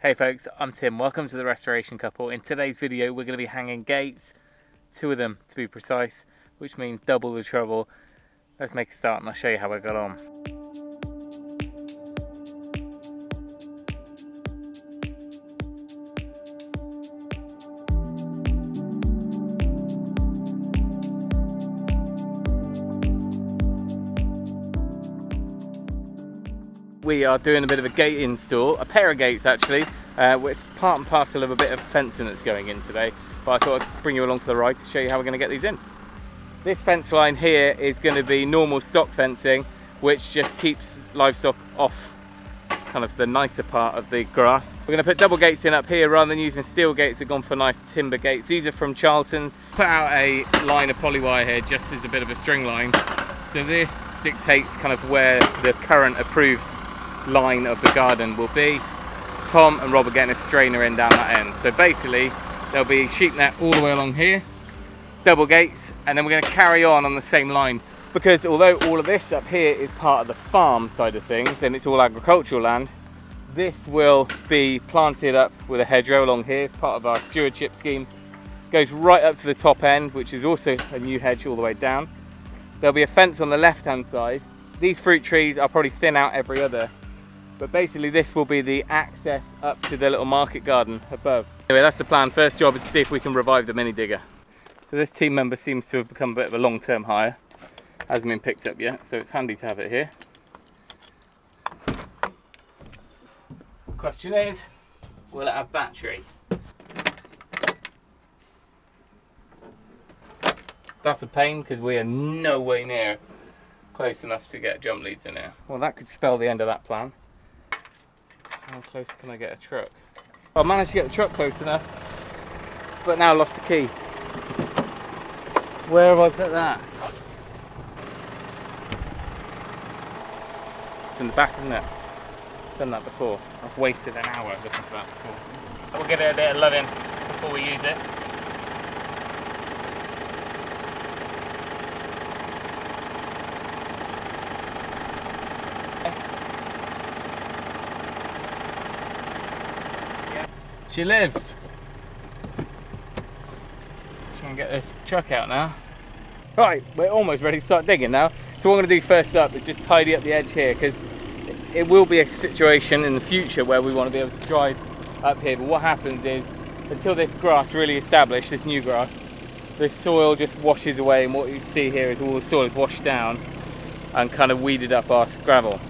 Hey folks, I'm Tim, welcome to The Restoration Couple. In today's video we're going to be hanging gates, two of them to be precise, which means double the trouble. Let's make a start and I'll show you how I got on. We are doing a bit of a gate install, a pair of gates actually. It's part and parcel of a bit of fencing that's going in today, but I thought I'd bring you along for the ride to show you how we're going to get these in. This fence line here is going to be normal stock fencing, which just keeps livestock off kind of the nicer part of the grass. We're going to put double gates in up here rather than using steel gates. We've gone for nice timber gates. These are from Charlton's. Put out a line of polywire here just as a bit of a string line. So this dictates kind of where the current approved line of the garden will be. Tom and Rob are getting a strainer in down that end. So basically there'll be sheep net all the way along here, double gates, and then we're going to carry on the same line, because although all of this up here is part of the farm side of things and it's all agricultural land, this will be planted up with a hedgerow along here as part of our stewardship scheme. Goes right up to the top end, which is also a new hedge all the way down. There'll be a fence on the left hand side. These fruit trees are probably thin out every other. But basically this will be the access up to the little market garden above. Anyway, that's the plan. First job is to see if we can revive the mini digger. So this team member seems to have become a bit of a long-term hire. Hasn't been picked up yet, so it's handy to have it here. Question is, will it have battery? That's a pain because we are no way near close enough to get jump leads in here. Well, that could spell the end of that plan. How close can I get a truck? I managed to get the truck close enough, but now I lost the key. Where have I put that? It's in the back, isn't it? I've done that before. I've wasted an hour looking for that before. We'll give it a bit of loving before we use it. She lives. Try and get this truck out now. Right, we're almost ready to start digging now. So what I'm going to do first up is just tidy up the edge here, because it will be a situation in the future where we want to be able to drive up here. But what happens is, until this grass really established, this new grass, the soil just washes away, and what you see here is all the soil is washed down and kind of weeded up our gravel.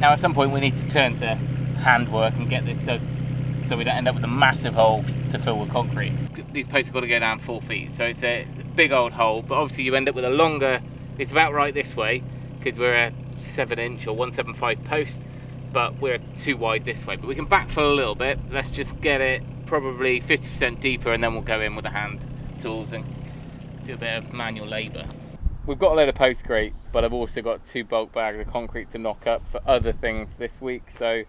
Now at some point we need to turn to handwork and get this dug so we don't end up with a massive hole to fill with concrete. These posts have got to go down 4 feet, so it's a big old hole, but obviously you end up with a longer, it's about right this way, because we're a 7-inch or 175 post, but we're too wide this way. But we can backfill a little bit. Let's just get it probably 50% deeper, and then we'll go in with the hand tools and do a bit of manual labour. We've got a load of post grate, but I've also got 2 bulk bags of concrete to knock up for other things this week. So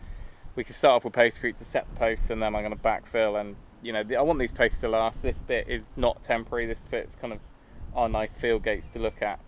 we can start off with post grate to set the posts, and then I'm going to backfill. And you know, I want these posts to last. This bit is not temporary. This bit's kind of our nice field gates to look at.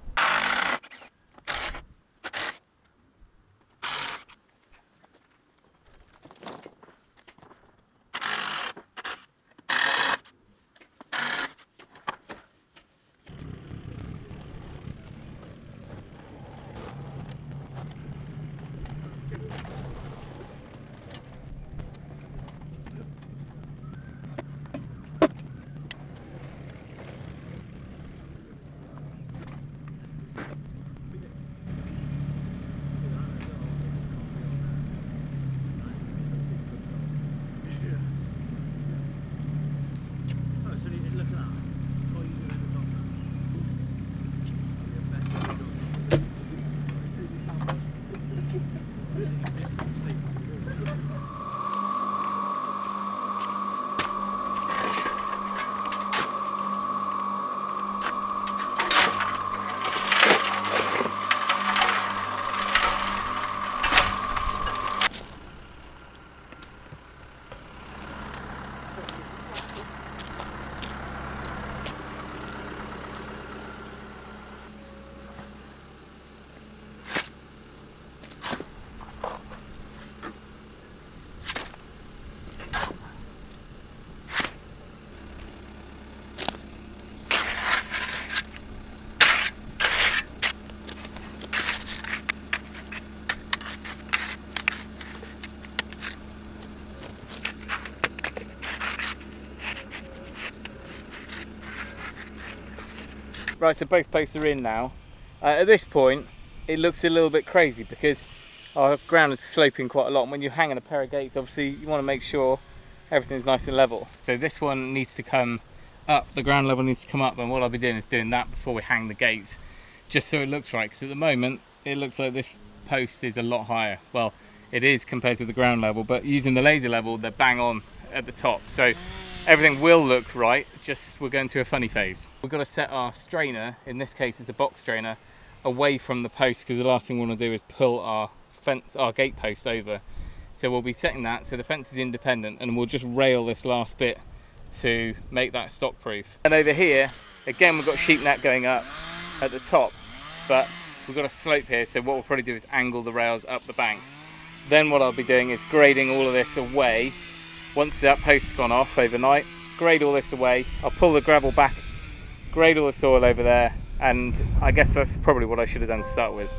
Right, so both posts are in now. At this point, it looks a little bit crazy because our ground is sloping quite a lot, and when you're hanging a pair of gates, obviously you want to make sure everything's nice and level. So this one needs to come up, the ground level needs to come up, and what I'll be doing is doing that before we hang the gates, just so it looks right, because at the moment, it looks like this post is a lot higher. Well, it is compared to the ground level, but using the laser level, they're bang on at the top. So everything will look right, just we're going through a funny phase. We've got to set our strainer, in this case it's a box strainer, away from the post, because the last thing we want to do is pull our fence, our gate post over. So we'll be setting that so the fence is independent, and we'll just rail this last bit to make that stock proof. And over here, again, we've got sheep net going up at the top, but we've got a slope here, so what we'll probably do is angle the rails up the bank. Then what I'll be doing is grading all of this away. Once that post's gone off overnight, grade all this away, I'll pull the gravel back, grade all the soil over there, and I guess that's probably what I should have done to start with.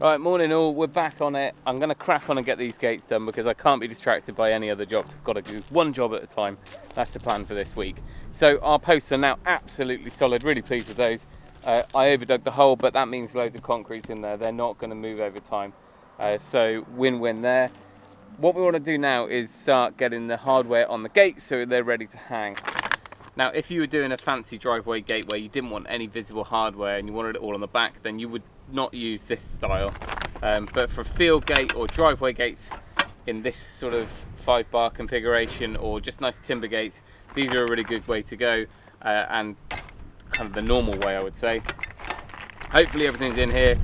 Right, morning all, we're back on it. I'm going to crack on and get these gates done because I can't be distracted by any other jobs. I've got to do one job at a time. That's the plan for this week. So our posts are now absolutely solid, really pleased with those. I overdug the hole, but that means loads of concrete in there. They're not going to move over time. So win-win there. What we want to do now is start getting the hardware on the gates so they're ready to hang. Now, if you were doing a fancy driveway gateway, you didn't want any visible hardware and you wanted it all on the back, then you would not use this style, but for field gate or driveway gates in this sort of 5-bar configuration, or just nice timber gates, these are a really good way to go, and kind of the normal way, I would say. Hopefully everything's in here.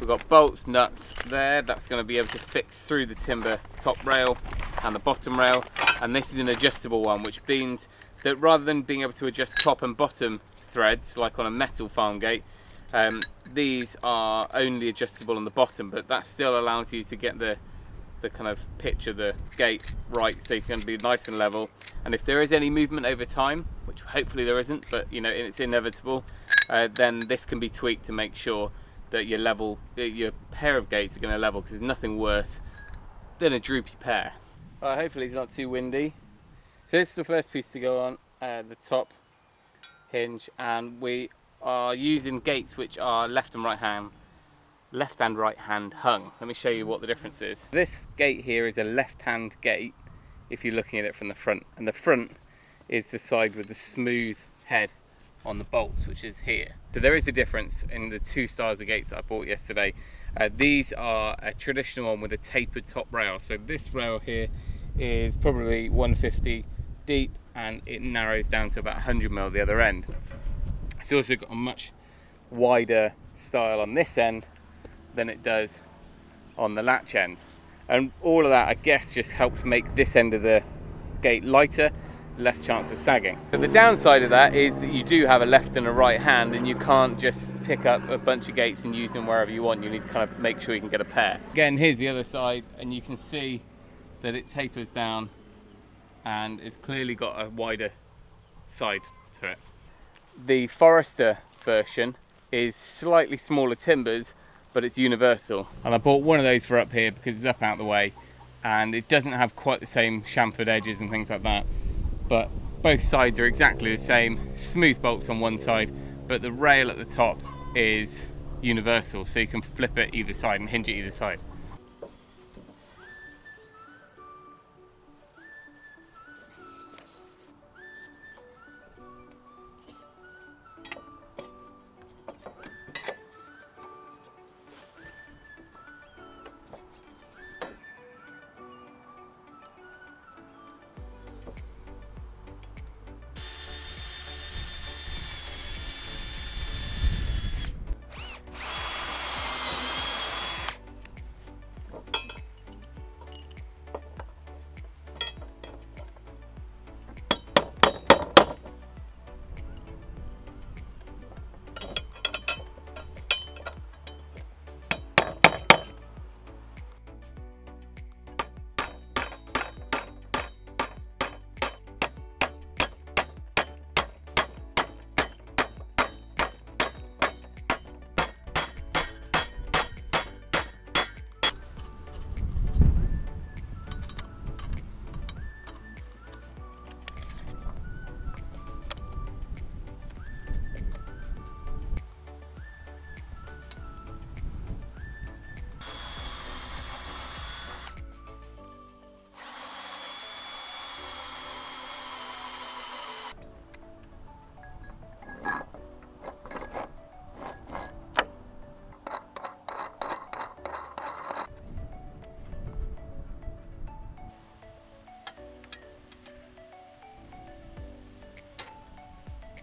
We've got bolts, nuts there, that's going to be able to fix through the timber top rail and the bottom rail, and this is an adjustable one, which means that rather than being able to adjust top and bottom threads like on a metal farm gate, these are only adjustable on the bottom, but that still allows you to get the kind of pitch of the gate right, so you can be nice and level. And if there is any movement over time, which hopefully there isn't, but you know it's inevitable, then this can be tweaked to make sure that your level, your pair of gates are going to level, because there's nothing worse than a droopy pair. Right, hopefully it's not too windy. So this is the first piece to go on, the top hinge, and we are using gates which are left and right hand hung. Let me show you what the difference is. This gate here is a left hand gate if you're looking at it from the front, and the front is the side with the smooth head on the bolts, which is here. So there is a difference in the two styles of gates that I bought yesterday. These are a traditional one with a tapered top rail, so this rail here is probably 150 deep and it narrows down to about 100 mil at the other end. It's also got a much wider style on this end than it does on the latch end, and all of that I guess just helps make this end of the gate lighter, less chance of sagging. But the downside of that is that you do have a left and a right hand, and you can't just pick up a bunch of gates and use them wherever you want. You need to kind of make sure you can get a pair. Again, here's the other side, and you can see that it tapers down and it's clearly got a wider side to it. The Forester version is slightly smaller timbers, but it's universal, and I bought one of those for up here because it's up out the way and it doesn't have quite the same chamfered edges and things like that, but both sides are exactly the same, smooth bolts on one side, but the rail at the top is universal, so you can flip it either side and hinge it either side.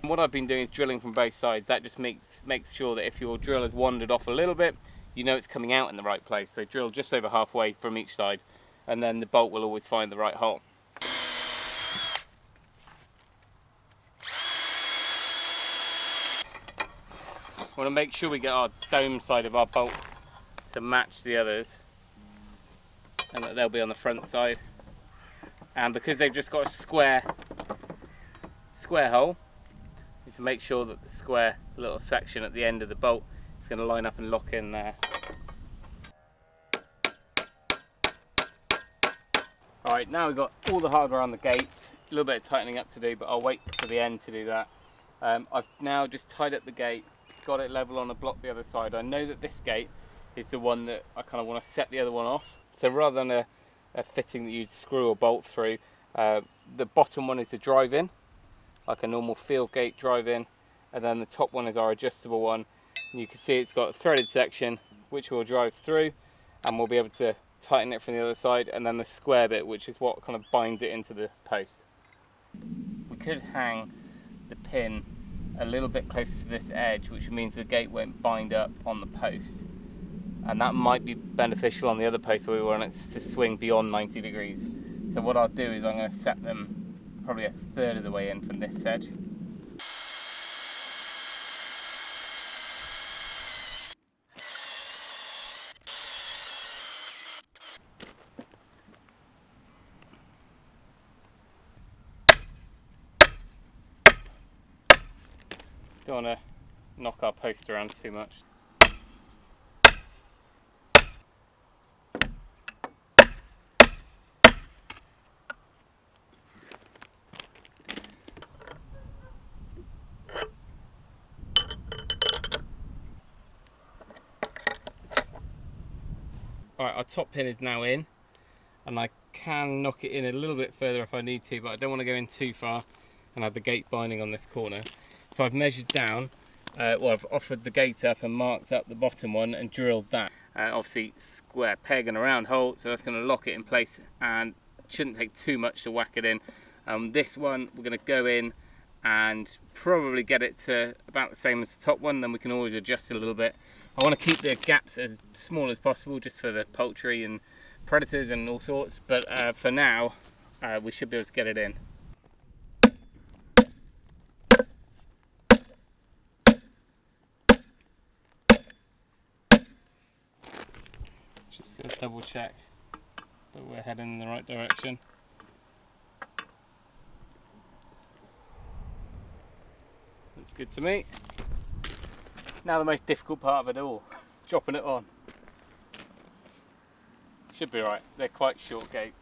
What I've been doing is drilling from both sides. That just makes sure that if your drill has wandered off a little bit, you know it's coming out in the right place. So drill just over halfway from each side, and then the bolt will always find the right hole. I want to make sure we get our dome side of our bolts to match the others, and that they'll be on the front side. And because they've just got a square hole, to make sure that the square little section at the end of the bolt is going to line up and lock in there. Alright, now we've got all the hardware on the gates, a little bit of tightening up to do, but I'll wait to the end to do that. I've now just tied up the gate, got it level on a block the other side. I know that this gate is the one that I kind of want to set the other one off, so rather than a fitting that you'd screw a bolt through, the bottom one is the drive-in, like a normal field gate drive-in, and then the top one is our adjustable one. And you can see it's got a threaded section which we'll drive through, and we'll be able to tighten it from the other side, and then the square bit, which is what kind of binds it into the post. We could hang the pin a little bit closer to this edge, which means the gate won't bind up on the post, and that might be beneficial on the other post where we want it to swing beyond 90 degrees. So what I'll do is I'm going to set them probably a third of the way in from this edge. Don't want to knock our post around too much. Alright, our top pin is now in, and I can knock it in a little bit further if I need to, but I don't want to go in too far and have the gate binding on this corner. So I've measured down, well, I've offered the gate up and marked up the bottom one and drilled that. Obviously square peg and a round hole, so that's going to lock it in place and shouldn't take too much to whack it in. This one we're going to go in and probably get it to about the same as the top one, then we can always adjust it a little bit. I want to keep the gaps as small as possible just for the poultry and predators and all sorts, but for now we should be able to get it in. Just going to double check that we're heading in the right direction. Looks good to me. Now the most difficult part of it all, dropping it on. Should be right, they're quite short gates.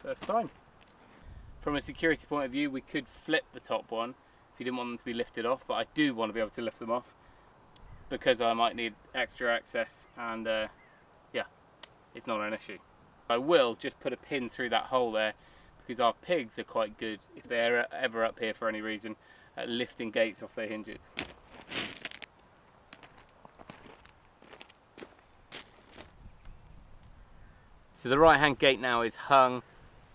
First time. From a security point of view, we could flip the top one if you didn't want them to be lifted off, but I do want to be able to lift them off because I might need extra access, and yeah, it's not an issue. I will just put a pin through that hole there because our pigs are quite good, if they're ever up here for any reason, at lifting gates off their hinges. So the right hand gate now is hung.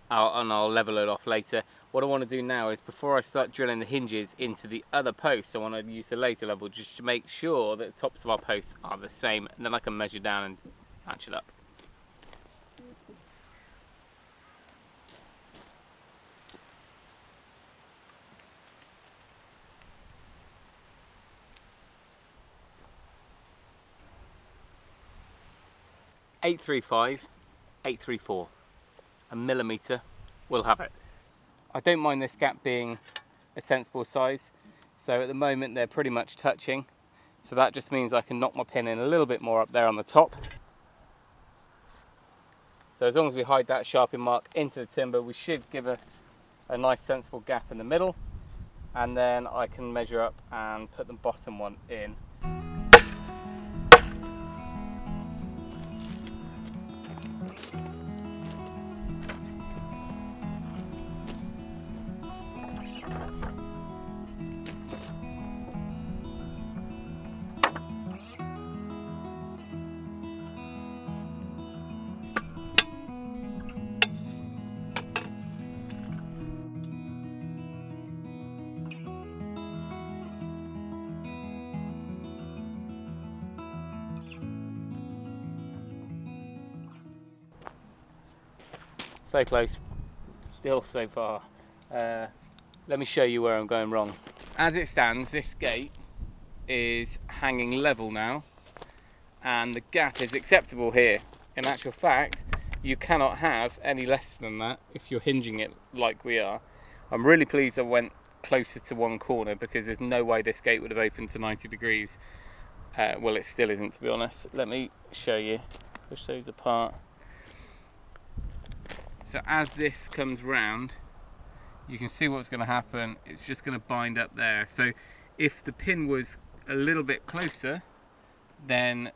And I'll level it off later. What I want to do now is, before I start drilling the hinges into the other posts, I want to use the laser level just to make sure that the tops of our posts are the same, and then I can measure down and match it up. Eight, 3, 5, 8, 3, 4. A millimetre will have it. I don't mind this gap being a sensible size, so at the moment they're pretty much touching, so that just means I can knock my pin in a little bit more up there on the top. So as long as we hide that sharpie mark into the timber, we should give us a nice sensible gap in the middle, and then I can measure up and put the bottom one in. So close, still so far. Let me show you where I'm going wrong. As it stands, this gate is hanging level now, and the gap is acceptable here. In actual fact, you cannot have any less than that if you're hinging it like we are. I'm really pleased I went closer to one corner, because there's no way this gate would have opened to 90 degrees. Well, it still isn't, to be honest. Let me show you, push those apart. So as this comes round, you can see what's going to happen. It's just going to bind up there. So if the pin was a little bit closer, then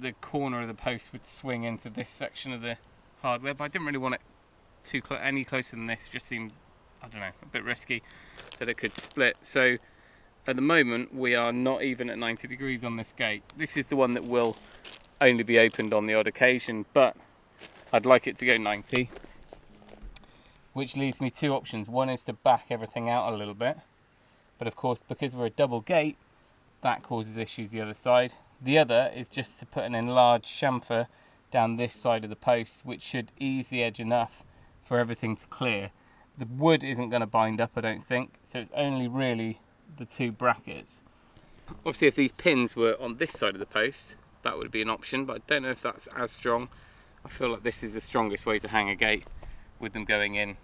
the corner of the post would swing into this section of the hardware, but I didn't really want it too any closer than this. Just seems, I don't know, a bit risky that it could split. So at the moment we are not even at 90 degrees on this gate. This is the one that will only be opened on the odd occasion, but I'd like it to go 90, which leaves me two options. One is to back everything out a little bit, but of course, because we're a double gate, that causes issues the other side. The other is just to put an enlarged chamfer down this side of the post, which should ease the edge enough for everything to clear. The wood isn't going to bind up, I don't think, so it's only really the two brackets. Obviously, if these pins were on this side of the post, that would be an option, but I don't know if that's as strong. I feel like this is the strongest way to hang a gate, with them going in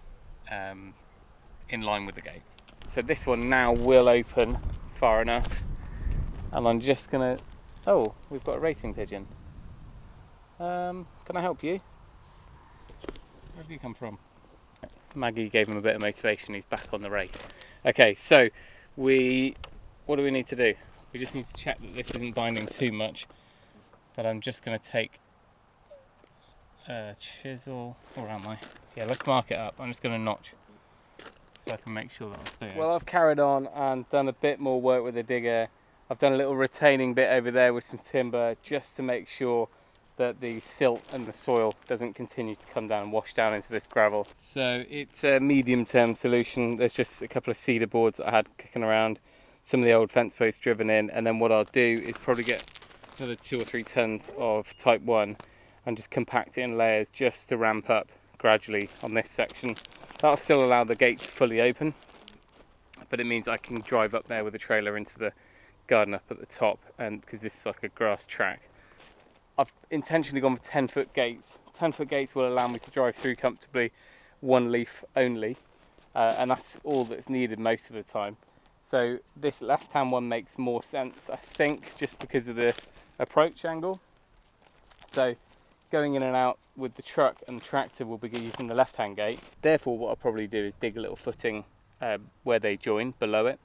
line with the gate. So this one now will open far enough, and I'm just gonna, oh, we've got a racing pigeon. Can I help you? Where have you come from? Maggie gave him a bit of motivation, he's back on the race. Okay, so what do we need to do? We just need to check that this isn't binding too much, but I'm just gonna take a chisel, or am I? Yeah, let's mark it up. I'm just gonna notch, so I can make sure that I'll stay. Well, I've carried on and done a bit more work with the digger. I've done a little retaining bit over there with some timber, just to make sure that the silt and the soil doesn't continue to come down and wash down into this gravel. So it's a medium-term solution. There's just a couple of cedar boards that I had kicking around, some of the old fence posts driven in, and then what I'll do is probably get another 2 or 3 tons of type 1 and just compact it in layers, just to ramp up gradually on this section. That'll still allow the gate to fully open, but it means I can drive up there with a trailer into the garden up at the top, and because this is like a grass track. I've intentionally gone for 10-foot gates. 10-foot gates will allow me to drive through comfortably, one leaf only, and that's all that's needed most of the time. So this left-hand one makes more sense, I think, just because of the approach angle. So going in and out with the truck and the tractor will be using the left-hand gate. Therefore, what I'll probably do is dig a little footing where they join, below it,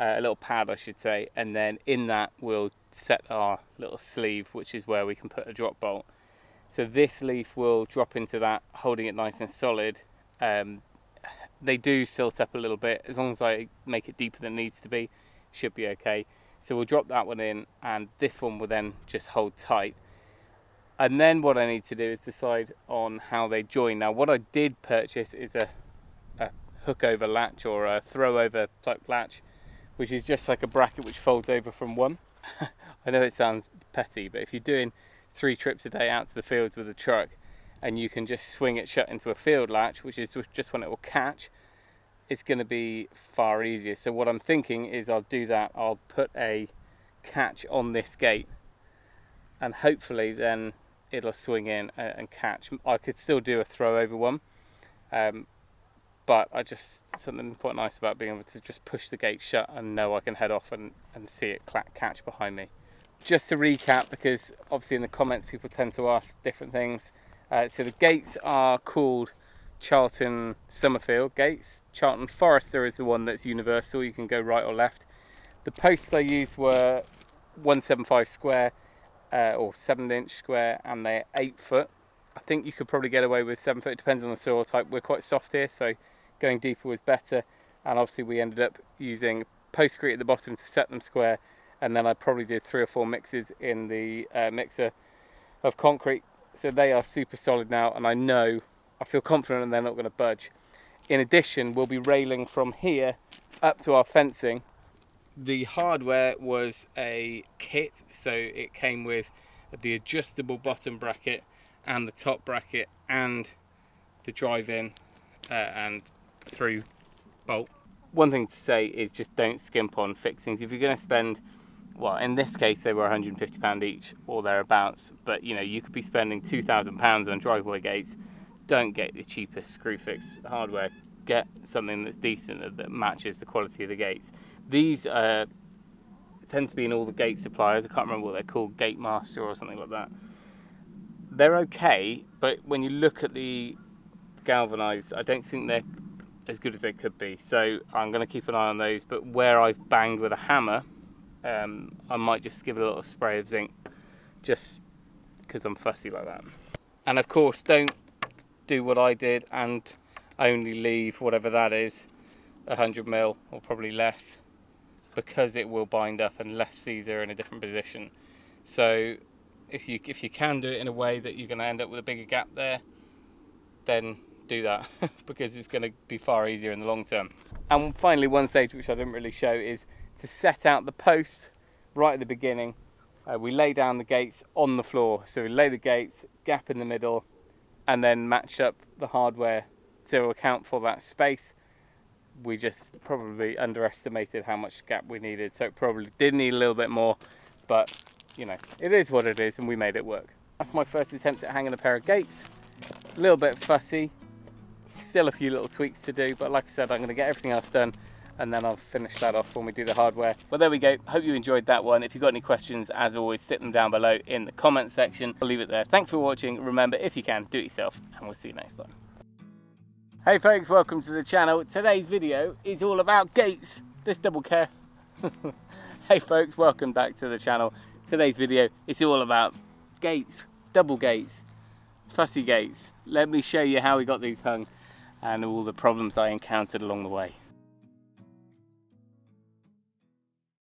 a little pad I should say, and then in that we'll set our little sleeve, which is where we can put a drop bolt. So this leaf will drop into that, holding it nice and solid. They do silt up a little bit. As long as I make it deeper than it needs to be, it should be okay. So we'll drop that one in, and this one will then just hold tight. And then what I need to do is decide on how they join. Now, what I did purchase is a hook over latch, or a throw over type latch, which is just like a bracket which folds over from one. I know it sounds petty, but if you're doing 3 trips a day out to the fields with a truck, and you can just swing it shut into a field latch, which is just when it will catch, it's going to be far easier. So what I'm thinking is I'll do that. I'll put a catch on this gate, and hopefully then it'll swing in and catch. I could still do a throw over one, but I just, something quite nice about being able to just push the gate shut and know I can head off and see it catch behind me. Just to recap, because obviously in the comments people tend to ask different things. So the gates are called Charlton Summerfield gates. Charlton Forester is the one that's universal. You can go right or left. The posts I used were 175 square, or 7-inch square, and they're 8 foot. I think you could probably get away with 7 foot. It depends on the soil type. We're quite soft here, so going deeper was better, and obviously we ended up using postcrete at the bottom to set them square, and then I probably did 3 or 4 mixes in the mixer of concrete, so they are super solid now, and I feel confident they're not going to budge. In addition, we'll be railing from here up to our fencing. The hardware was a kit, so it came with the adjustable bottom bracket and the top bracket and the drive in and through bolt. One thing to say is just don't skimp on fixings. If you're going to spend, well, in this case they were £150 each or thereabouts, but you know, you could be spending £2,000 on driveway gates. Don't get the cheapest screw fix hardware. Get something that's decent, that matches the quality of the gates. These tend to be in all the gate suppliers. I can't remember what they're called, Gate Master or something like that. They're okay, but when you look at the galvanized, I don't think they're as good as they could be. So I'm going to keep an eye on those, but where I've banged with a hammer, I might just give it a little spray of zinc, just because I'm fussy like that. And of course, don't do what I did and only leave whatever that is 100mm or probably less, because it will bind up unless these are in a different position. So if you can do it in a way that you're going to end up with a bigger gap there, then do that because it's going to be far easier in the long term. And finally, one stage which I didn't really show is to set out the post right at the beginning. We lay down the gates on the floor, so we lay the gates, gap in the middle, and then match up the hardware to account for that space. We just probably underestimated how much gap we needed, so it probably did need a little bit more, but you know, it is what it is and we made it work. That's my first attempt at hanging a pair of gates. A little bit fussy, still a few little tweaks to do, but like I said, I'm going to get everything else done and then I'll finish that off when we do the hardware. Well, there we go. Hope you enjoyed that one. If you've got any questions, as always, sit them down below in the comments section. I'll leave it there. Thanks for watching. Remember, if you can, do it yourself, and we'll see you next time. Hey folks, welcome to the channel. Today's video is all about gates. This double care. Hey folks, welcome back to the channel. Today's video is all about gates, double gates, fussy gates. Let me show you how we got these hung and all the problems I encountered along the way.